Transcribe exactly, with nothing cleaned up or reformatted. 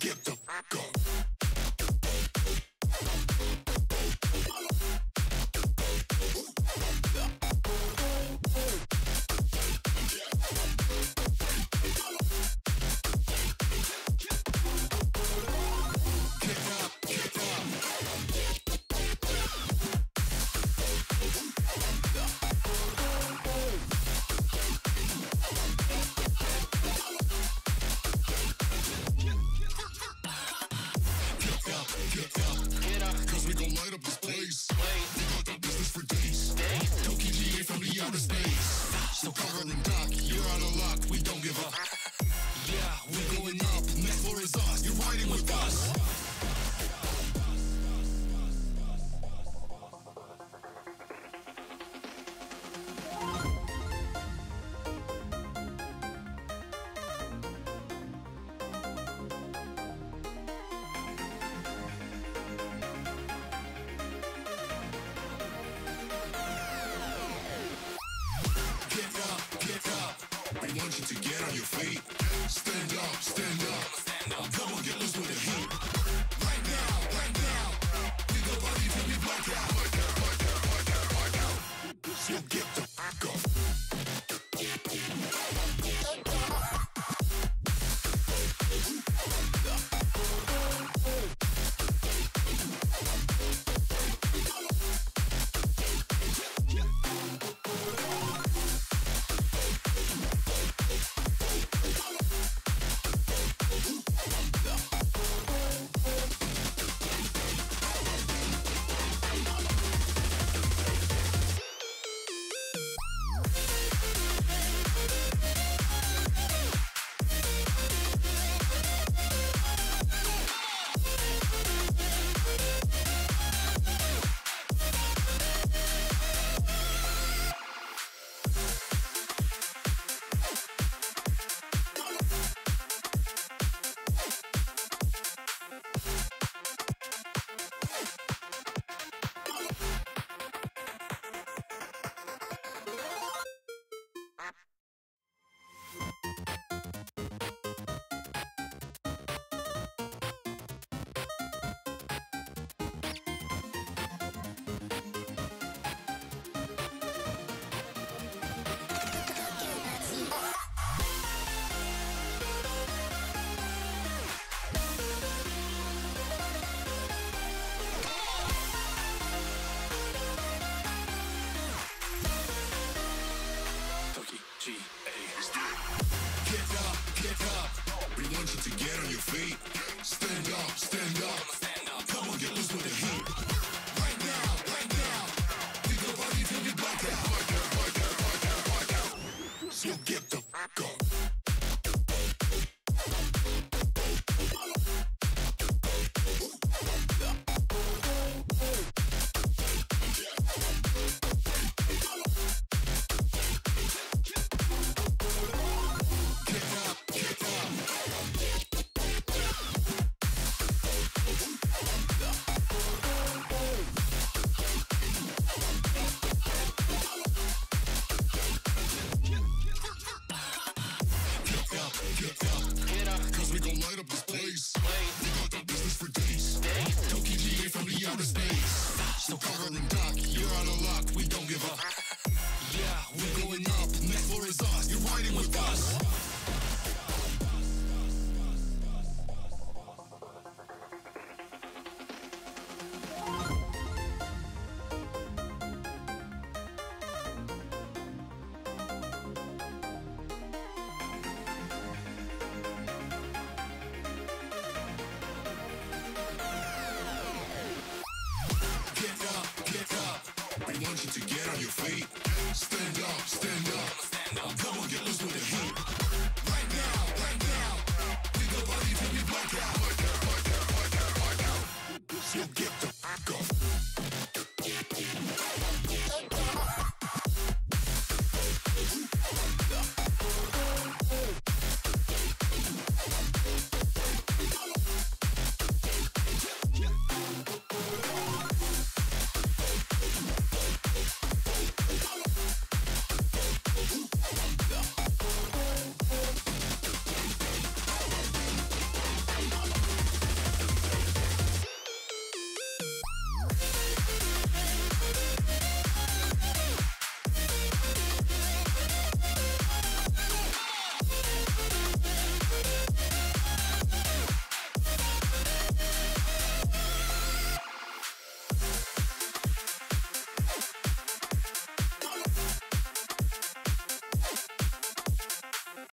get the fuck up. You